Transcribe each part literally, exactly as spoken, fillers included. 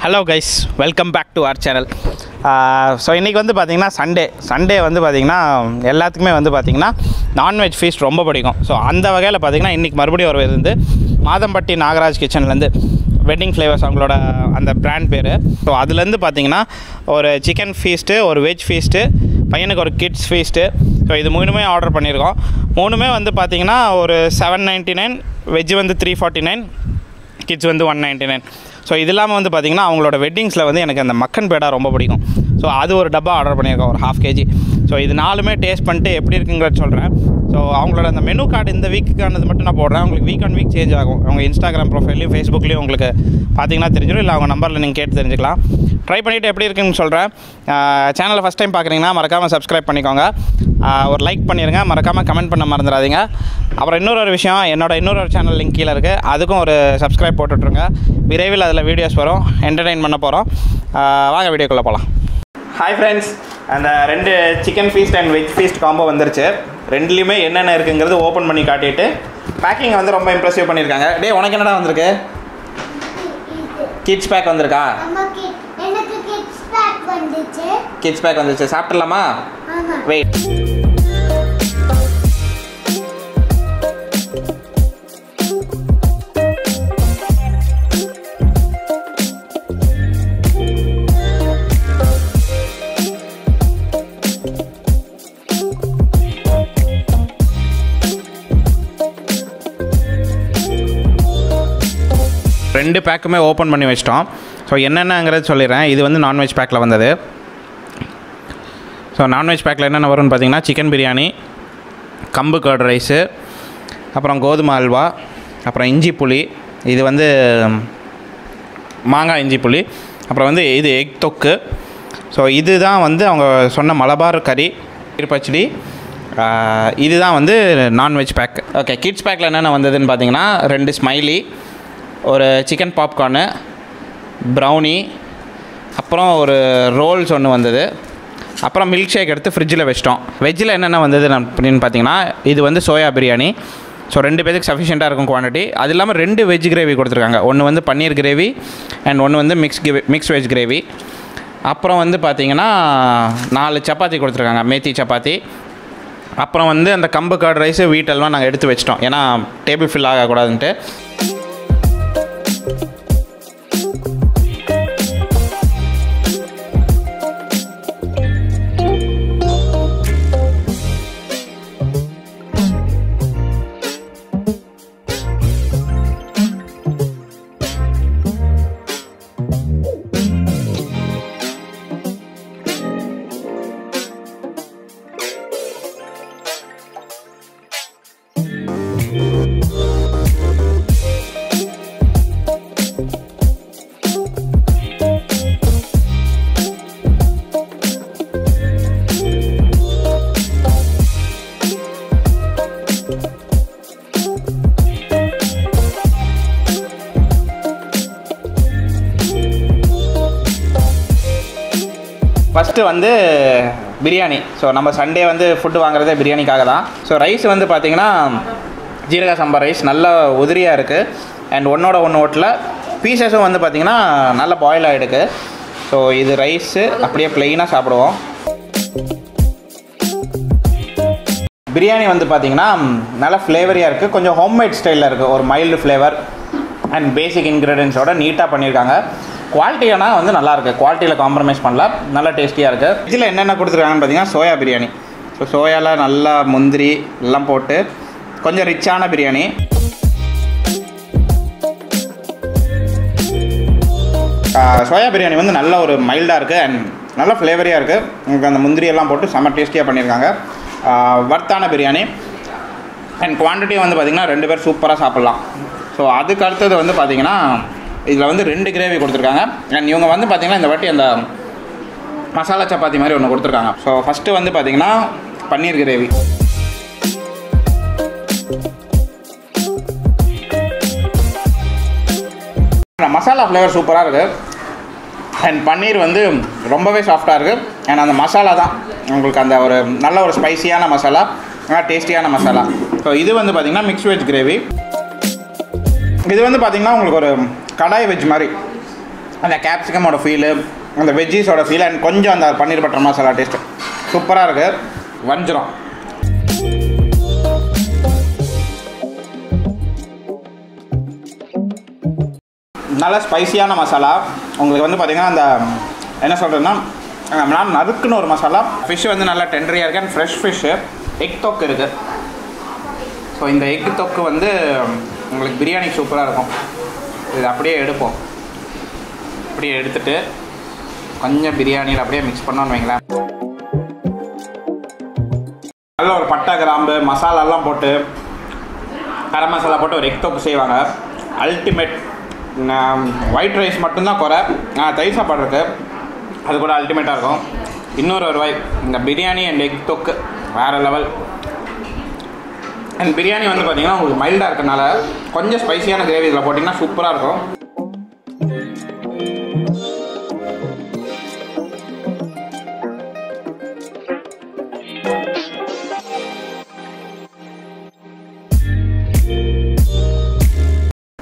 Hello guys, welcome back to our channel. Uh, so இன்னைக்கு வந்து பாத்தீங்கன்னா சண்டே சண்டே வந்து பாத்தீங்கன்னா எல்லாத்துக்குமே வந்து பாத்தீங்கன்னா நான்வெஜ் ஃபீஸ்ட் ரொம்ப பிடிக்கும். ஸோ அந்த வகையில் பார்த்தீங்கன்னா இன்றைக்கி மறுபடியும் ஒரு இருந்து மாதம்பட்டி நாகராஜ் கிச்சன்லேருந்து வெட்டிங் ஃப்ளேவர்ஸ் அவங்களோட அந்த பிராண்ட் பேர். ஸோ அதுலேருந்து பார்த்தீங்கன்னா ஒரு சிக்கன் ஃபீஸ்ட்டு, ஒரு வெஜ் ஃபீஸ்ட்டு, பையனுக்கு ஒரு கிட்ஸ் ஃபீஸ்ட்டு. ஸோ இது மூணுமே ஆர்டர் பண்ணியிருக்கோம். மூணுமே வந்து பார்த்திங்கன்னா ஒரு செவன் நைன்ட்டி நைன் வெஜ் வந்து த்ரீ ஃபார்ட்டி நைன், கிட்ஸ் வந்து ஒன் நைன்ட்டி நைன். ஸோ இது இல்லாமல் வந்து பார்த்திங்கன்னா அவங்களோட வெட்டிங்ஸில் வந்து எனக்கு அந்த மக்கன் பேடா ரொம்ப பிடிக்கும். ஸோ அது ஒரு டப்பா ஆர்டர் பண்ணியிருக்கோம், ஒரு ஹாஃப் கேஜி. ஸோ இது நாலுமே டேஸ்ட் பண்ணிட்டு எப்படி இருக்குங்கிறத சொல்கிறேன். ஸோ அவங்களோட அந்த மெனு கார்டு இந்த வீக்குக்கானது மட்டும் நான் போடுறேன். உங்களுக்கு வீக் ஆன் வீக் சேஞ்ச் ஆகும். அவங்க இன்ஸ்டாகிராம் ப்ரொஃபைலையும் ஃபேஸ்புக்லேயும் உங்களுக்கு பார்த்தீங்கன்னா தெரிஞ்சிடும், இல்லை அவங்க நம்பரில் நீங்கள் கேட்டு தெரிஞ்சுக்கலாம். ட்ரை பண்ணிவிட்டு எப்படி இருக்குன்னு சொல்கிறேன். சேனலை ஃபஸ்ட் டைம் பார்க்குறீங்கன்னா மறக்காமல் சப்ஸ்கிரைப் பண்ணிக்கோங்க, ஒரு லைக் பண்ணிடுங்க, மறக்காமல் கமெண்ட் பண்ண மறந்துடாதீங்க. அப்புறம் இன்னொரு ஒரு விஷயம், என்னோட இன்னொரு ஒரு சேனல் லிங்க் கீழே இருக்குது, அதுக்கும் ஒரு சப்ஸ்கிரைப் போட்டுட்ருங்க. விரைவில் அதில் வீடியோஸ் வரும், என்டர்டெயின் பண்ண போகிறோம். வாங்க வீடியோக்குள்ளே போகலாம். ஹாய் ஃப்ரெண்ட்ஸ், அந்த ரெண்டு chicken feast and veg feast combo வந்துருச்சு. ரெண்டுலேயுமே என்னென்ன இருக்குங்கிறது ஓப்பன் பண்ணி காட்டிட்டு பேக்கிங் வந்து ரொம்ப இம்ப்ரெசிவ் பண்ணியிருக்காங்க. டே, உனக்கு என்னடா வந்திருக்கு? கிட்ஸ் பேக் வந்திருக்கா? கிட்ஸ் பேக் வந்துச்சு. சாப்பிட்லாமா? வெயிட். ரெண்டு பேக்குமே ஓப்பன் பண்ணி வச்சிட்டோம். ஸோ என்னென்னங்கிறது சொல்லிடுறேன். இது வந்து நான்வெஜ் பேக்கில் வந்தது. ஸோ நான்வெஜ் பேக்கில் என்னென்ன வரும்னு பார்த்தீங்கன்னா சிக்கன் பிரியாணி, கம்பு கர்ட் ரைஸு, அப்புறம் கோதுமை அல்வா, அப்புறம் இஞ்சி புளி, இது வந்து மாங்காய் இஞ்சி புளி, அப்புறம் வந்து இது எக் தொக்கு. ஸோ இது தான் வந்து அவங்க சொன்ன மலபார் கறி பச்சடி. இதுதான் வந்து நான்வெஜ் பேக். ஓகே, கிட்ஸ் பேக்கில் என்னென்ன வந்ததுன்னு பார்த்தீங்கன்னா ரெண்டு ஸ்மைலி, ஒரு சிக்கன் பாப்கார்னு, ப்ரௌனி, அப்புறம் ஒரு ரோல்ஸ் ஒன்று வந்தது, அப்புறம் மில்க் ஷேக் எடுத்து ஃப்ரிட்ஜில் வச்சிட்டோம். வெஜ்ஜில் என்னென்ன வந்தது அப்படின்னு பார்த்தீங்கன்னா இது வந்து சோயா பிரியாணி. ஸோ ரெண்டு பேருக்கு சஃபிஷியண்ட்டாக இருக்கும் குவான்டிட்டி. அது இல்லாமல் ரெண்டு வெஜ் கிரேவி கொடுத்துருக்காங்க. ஒன்று வந்து பன்னீர் கிரேவி அண்ட் ஒன்று வந்து மிக்ஸ் மிக்ஸ் வெஜ் கிரேவி. அப்புறம் வந்து பார்த்திங்கன்னா நாலு சப்பாத்தி கொடுத்துருக்காங்க, மேத்தி சப்பாத்தி. அப்புறம் வந்து அந்த கம்பு கர்ட் ரைஸு, வீட்டெல்லாம் நாங்கள் எடுத்து வச்சிட்டோம், ஏன்னா டேபிள் ஃபில் ஆகக்கூடாதுன்ட்டு. ஃபஸ்ட்டு வந்து பிரியாணி. ஸோ நம்ம சண்டே வந்து ஃபுட்டு வாங்குறதே பிரியாணிக்காக தான். ஸோ ரைஸ் வந்து பார்த்திங்கன்னா ஜீரக சம்பா ரைஸ், நல்லா உதிரியாக இருக்குது. அண்ட் ஒன்றோட ஒன்று ஓட்டில் பீசஸும் வந்து பார்த்திங்கன்னா நல்லா பாயில் ஆகிடுக்கு. ஸோ இது ரைஸு அப்படியே ப்ளெயினாக சாப்பிடுவோம். பிரியாணி வந்து பார்த்திங்கன்னா நல்லா ஃப்ளேவரியாக இருக்குது, கொஞ்சம் ஹோம்மேட் ஸ்டைலில் இருக்குது, ஒரு மைல்டு ஃப்ளேவர் அண்ட் பேசிக் இன்க்ரீடியன்ஸோட நீட்டாக பண்ணியிருக்காங்க. குவாலிட்டி ஆனால் வந்து நல்லாயிருக்கு, குவாலிட்டியில் காம்ப்ரமைஸ் பண்ணல, நல்லா டேஸ்டியாக இருக்குது. இதில் என்னென்ன கொடுத்துருக்காங்கன்னு பார்த்தீங்கன்னா சோயா பிரியாணி. ஸோ சோயாவில் நல்லா முந்திரி எல்லாம் போட்டு கொஞ்சம் ரிச்சான பிரியாணி. சோயா பிரியாணி வந்து நல்ல ஒரு மைல்டாக இருக்குது அண்ட் நல்லா ஃப்ளேவரியாக இருக்குது. உங்களுக்கு அந்த முந்திரியெல்லாம் போட்டு செம்ம டேஸ்டியாக பண்ணியிருக்காங்க. வர்த்தான பிரியாணி அண்ட் குவான்டிட்டி வந்து பார்த்திங்கன்னா ரெண்டு பேர் சூப்பராக சாப்பிட்லாம். ஸோ அதுக்கு அடுத்தது வந்து பார்த்திங்கன்னா இதில் வந்து ரெண்டு கிரேவி கொடுத்துருக்காங்க. அண்ட் இவங்க வந்து பார்த்திங்கன்னா இந்த வாட்டி அந்த மசாலா சப்பாத்தி மாதிரி ஒன்று கொடுத்துருக்காங்க. ஸோ ஃபஸ்ட்டு வந்து பார்த்திங்கன்னா பன்னீர் கிரேவி. மசாலா ஃப்ளேவர் சூப்பராக இருக்குது. அண்ட் பன்னீர் வந்து ரொம்பவே சாஃப்டாக இருக்குது. அண்ட் அந்த மசாலா தான் உங்களுக்கு அந்த ஒரு நல்ல ஒரு ஸ்பைசியான மசாலா, நல்லா டேஸ்டியான மசாலா. ஸோ இது வந்து பார்த்திங்கன்னா மிக்ஸ் வெஜ் கிரேவி. இது வந்து பார்த்திங்கன்னா உங்களுக்கு ஒரு கடாய் வெஜ் மாதிரி, அந்த கேப்சிகமோட ஃபீலு, அந்த வெஜ்ஜீஸோட ஃபீல், அண்ட் கொஞ்சம் அந்த பன்னீர் பட்டர் மசாலா டேஸ்ட்டு சூப்பராக இருக்குது. வஞ்சிரம் நல்ல ஸ்பைசியான மசாலா. உங்களுக்கு வந்து பார்த்திங்கன்னா அந்த என்ன சொல்கிறதுன்னா நான் நறுக்குன்னு ஒரு மசாலா. ஃபிஷ் வந்து நல்லா டெண்டரியாக இருக்குது. அண்ட் ஃப்ரெஷ் ஃபிஷ்ஷு, எக் தொக்கு இருக்குது. ஸோ இந்த எக் தொக்கு வந்து உங்களுக்கு பிரியாணி சூப்பராக இருக்கும். இது அப்படியே எடுப்போம், அப்படியே எடுத்துகிட்டு கொஞ்சம் பிரியாணியில் அப்படியே மிக்ஸ் பண்ணோன்னு வைங்களேன். நல்ல ஒரு பட்டை கிராம்பு மசாலாலாம் போட்டு கரம் மசாலா போட்டு ஒரு எக் தொக்கு செய்வாங்க. அல்டிமேட் ஒயிட் ரைஸ் மட்டும்தான் குறை. நான் தயிர் சாப்பாடு இருக்குது, அது கூட அல்டிமேட்டாக இருக்கும். இன்னொரு ஒரு வாய் இந்த பிரியாணி அண்ட் எக் தொக்கு வேறு லெவல். அண்ட் பிரியாணி வந்து பார்த்திங்கன்னா உங்களுக்கு மைல்டாக இருக்கனால கொஞ்சம் ஸ்பைசியான கிரேவி இதில் போட்டிங்கன்னா சூப்பராக இருக்கும்.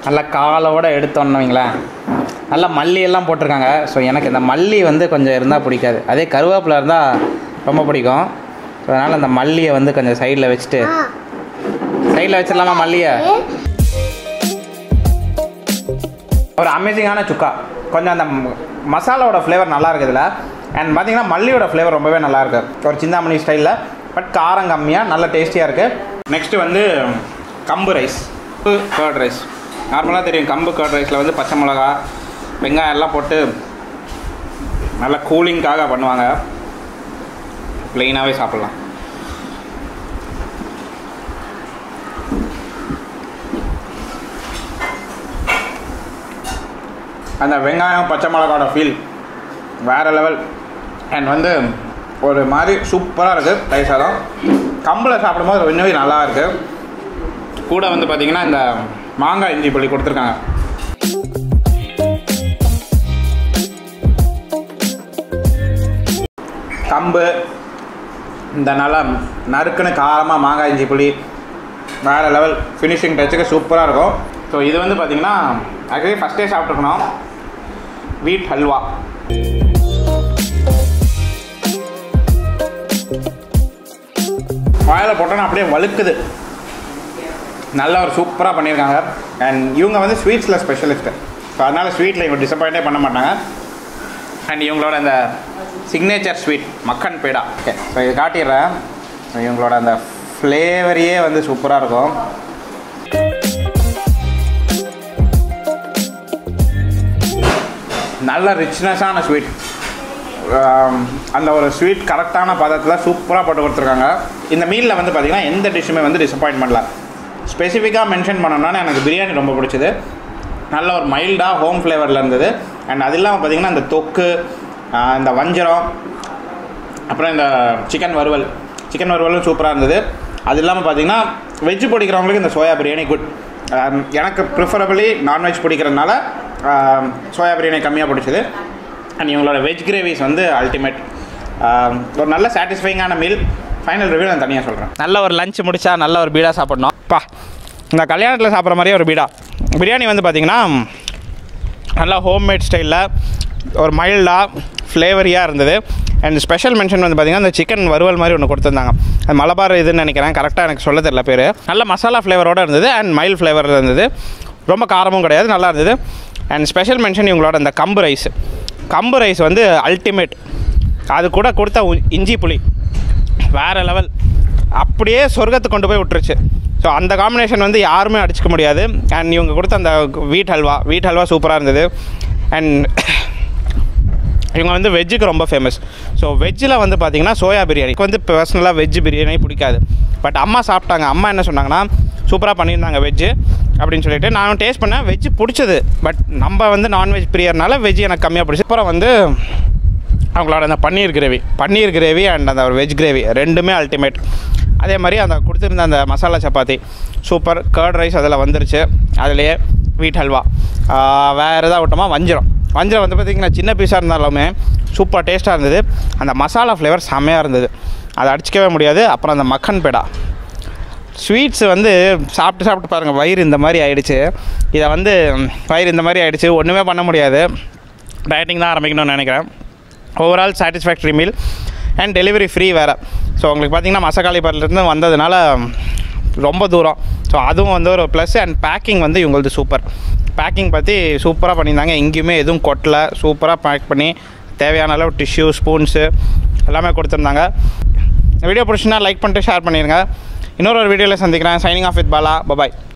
நல்லா காலோட எடுத்தோன்னுவீங்களேன். நல்லா மல்லியெல்லாம் போட்டிருக்காங்க. ஸோ எனக்கு இந்த மல்லி வந்து கொஞ்சம் இருந்தால் பிடிக்காது, அதே கருவேப்பிலை இருந்தால் ரொம்ப பிடிக்கும். ஸோ அதனால் அந்த மல்லியை வந்து கொஞ்சம் சைடில் வச்சுட்டு சைடில் வச்சிடலாமா மல்லியை. ஒரு அமேசிங்கான சுக்கா, கொஞ்சம் அந்த மசாலாவோட ஃப்ளேவர் நல்லா இருக்குது இதில். அண்ட் பார்த்திங்கன்னா மல்லியோட ஃப்ளேவர் ரொம்பவே நல்லாயிருக்கு, ஒரு சிந்தாமணி ஸ்டைலில், பட் காரம் கம்மியாக நல்லா டேஸ்டியாக இருக்குது. நெக்ஸ்ட்டு வந்து கம்பு ரைஸ், கர்ட் ரைஸ். நார்மலாக தெரியும் கம்பு கர்ட் ரைஸில் வந்து பச்சை மிளகா வெங்காயம் எல்லாம் போட்டு நல்லா கூலிங்காக பண்ணுவாங்க. ப்ளெயினாகவே சாப்பிட்லாம். அந்த வெங்காயம் பச்சை மிளகாவோட ஃபீல் வேறு லெவல். அண்ட் வந்து ஒரு மாதிரி சூப்பராக இருக்குது ரைஸ். அதான் கம்பில் சாப்பிடும்போது இன்னும் நல்லா இருக்குது. கூட வந்து பார்த்திங்கன்னா இந்த மாங்காய் இஞ்சி பள்ளி கொடுத்துருக்காங்க. கம்பு இந்த நல்லா நறுக்குன்னு காரமாக மாங்காய் இஞ்சி புளி வேறு லெவல் ஃபினிஷிங் டச்சுக்கு சூப்பராக இருக்கும். ஸோ இது வந்து பார்த்திங்கன்னா ஆக்சுவலி ஃபஸ்ட்டே சாப்பிட்ருக்கணும். வீட் ஹல்வா, வாயில் போட்டோன்னா அப்படியே வழுக்குது. நல்லா ஒரு சூப்பராக பண்ணியிருக்காங்க. அண்ட் இவங்க வந்து ஸ்வீட்ஸில் ஸ்பெஷலிஸ்ட்டு, ஸோ அதனால் ஸ்வீட்டில் இவங்க டிசப்பாயிண்டே பண்ண மாட்டாங்க. அண்ட் இவங்களோட அந்த சிக்னேச்சர் ஸ்வீட் மக்கன் பேடா. ஓகே, ஸோ இது காட்டிடுறேன். இவங்களோட அந்த ஃப்ளேவரையே வந்து சூப்பராக இருக்கும். நல்ல ரிச்னஸான ஸ்வீட், அந்த ஒரு ஸ்வீட் கரெக்டான பதத்தில் சூப்பராக போட்டு கொடுத்துருக்காங்க. இந்த மீலில் வந்து பார்த்திங்கன்னா எந்த டிஷ்ஷுமே வந்து டிசப்பாயிண்ட் பண்ணல. ஸ்பெசிஃபிக்காக மென்ஷன் பண்ணோம்னா எனக்கு பிரியாணி ரொம்ப பிடிச்சது. நல்ல ஒரு மைல்டாக ஹோம் ஃப்ளேவரில் இருந்தது. அண்ட் அது இல்லாமல் பார்த்திங்கன்னா இந்த தொக்கு, இந்த வஞ்சரம், அப்புறம் இந்த சிக்கன் வறுவல், சிக்கன் வறுவலும் சூப்பராக இருந்தது. அது இல்லாமல் பார்த்திங்கன்னா வெஜ்ஜு பிடிக்கிறவங்களுக்கு இந்த சோயா பிரியாணி குட். எனக்கு ப்ரிஃபரபிளி நான்வெஜ் பிடிக்கிறதுனால சோயா பிரியாணி கம்மியாக பிடிச்சது. அண்ட் இவங்களோட வெஜ் கிரேவிஸ் வந்து அல்டிமேட். ஒரு நல்ல சாட்டிஸ்ஃபைங்கான மீல். ஃபைனல் ரிவ்யூ நான் தனியாக சொல்கிறேன். நல்ல ஒரு லஞ்ச் முடித்தா நல்ல ஒரு பீடா சாப்பிட்ணும். அப்பா இந்த கல்யாணத்தில் சாப்பிட்ற மாதிரியே ஒரு பீடா. பிரியாணி வந்து பார்த்திங்கன்னா நல்லா ஹோம்மேட் ஸ்டைலில் ஒரு மைல்டாக ஃப்ளேவரியாக இருந்தது. அண்ட் ஸ்பெஷல் மென்ஷன் வந்து பார்த்திங்கன்னா அந்த சிக்கன் வறுவல் மாதிரி ஒன்று கொடுத்துருந்தாங்க. அது மலபார் இதுன்னு நினைக்கிறேன், கரெக்டாக எனக்கு சொல்ல தெரியல பேர். நல்ல மசாலா ஃப்ளேவரோடு இருந்தது. அண்ட் மைல் ஃப்ளேவரில் இருந்தது, ரொம்ப காரமும் கிடையாது, நல்லா இருந்தது. அண்ட் ஸ்பெஷல் மென்ஷன் இவங்களோட அந்த கம்பு ரைஸ். கம்பு ரைஸ் வந்து அல்டிமேட். அது கூட கொடுத்த இஞ்சி புளி வேறு லெவல், அப்படியே சொர்க்கத்துக்கு கொண்டு போய் விட்டுருச்சு. ஸோ அந்த காம்பினேஷன் வந்து யாருமே அடிச்சிக்க முடியாது. அண்ட் இவங்க கொடுத்த அந்த வீட் ஹல்வா, வீட் ஹல்வா சூப்பராக இருந்தது. அண்ட் இவங்க வந்து வெஜ்ஜுக்கு ரொம்ப ஃபேமஸ். ஸோ வெஜ்ஜில் வந்து பார்த்திங்கன்னா சோயா பிரியாணிக்கு வந்து பர்சனலாக வெஜ்ஜு பிரியாணி பிடிக்காது. பட் அம்மா சாப்பிட்டாங்க. அம்மா என்ன சொன்னாங்கன்னா சூப்பராக பண்ணியிருந்தாங்க வெஜ்ஜு அப்படின்னு சொல்லிட்டு நானும் டேஸ்ட் பண்ணேன். வெஜ்ஜு பிடிச்சது, பட் நம்ம வந்து நான்வெஜ் பிரியறனால வெஜ்ஜு எனக்கு கம்மியாக பிடிச்சது. அப்புறம் வந்து அவங்களோட அந்த paneer gravy, paneer gravy and அந்த ஒரு வெஜ் கிரேவி ரெண்டுமே அல்டிமேட். அதே மாதிரி அந்த கொடுத்துருந்த அந்த masala chapati super. Curd rice அதில் வந்துருச்சு. அதுலேயே வீட் ஹல்வா. வேறு எதாவது விட்டோமா வஞ்சிரம். வஞ்சிரம் வந்து பார்த்திங்கன்னா சின்ன பீஸாக இருந்தாலுமே சூப்பர் டேஸ்ட்டாக இருந்தது. அந்த மசாலா ஃப்ளேவர் செம்மையாக இருந்தது, அதை அடிச்சிக்கவே முடியாது. அப்புறம் அந்த மக்கன் பேடா ஸ்வீட்ஸ் வந்து சாப்பிட்டு சாப்பிட்டு பாருங்கள், வயிறு இந்த மாதிரி ஆகிடுச்சு. இதை வந்து வயிறு இந்த மாதிரி ஆகிடுச்சு, ஒன்றுமே பண்ண முடியாது. டயட்டிங் தான் ஆரம்பிக்கணும்னு நினைக்கிறேன். Overall satisfactory meal and delivery free வேறு. ஸோ உங்களுக்கு பார்த்திங்கன்னா மசக்காளிப்பட்டிலேருந்து வந்ததுனால ரொம்ப தூரம், ஸோ அதுவும் வந்து ஒரு ப்ளஸ். அண்ட் பேக்கிங் வந்து இவங்களது சூப்பர். பேக்கிங் பற்றி சூப்பராக பண்ணியிருந்தாங்க, எங்கேயுமே எதுவும் கொட்டலை. சூப்பராக பேக் பண்ணி தேவையான அளவு டிஷ்யூ ஸ்பூன்ஸு எல்லாமே கொடுத்துருந்தாங்க. வீடியோ பிடிச்சுன்னா லைக் பண்ணிட்டு ஷேர் பண்ணிடுங்க. இன்னொரு ஒரு வீடியோவில் சந்திக்கிறேன். Signing off with Bala. Bye bye.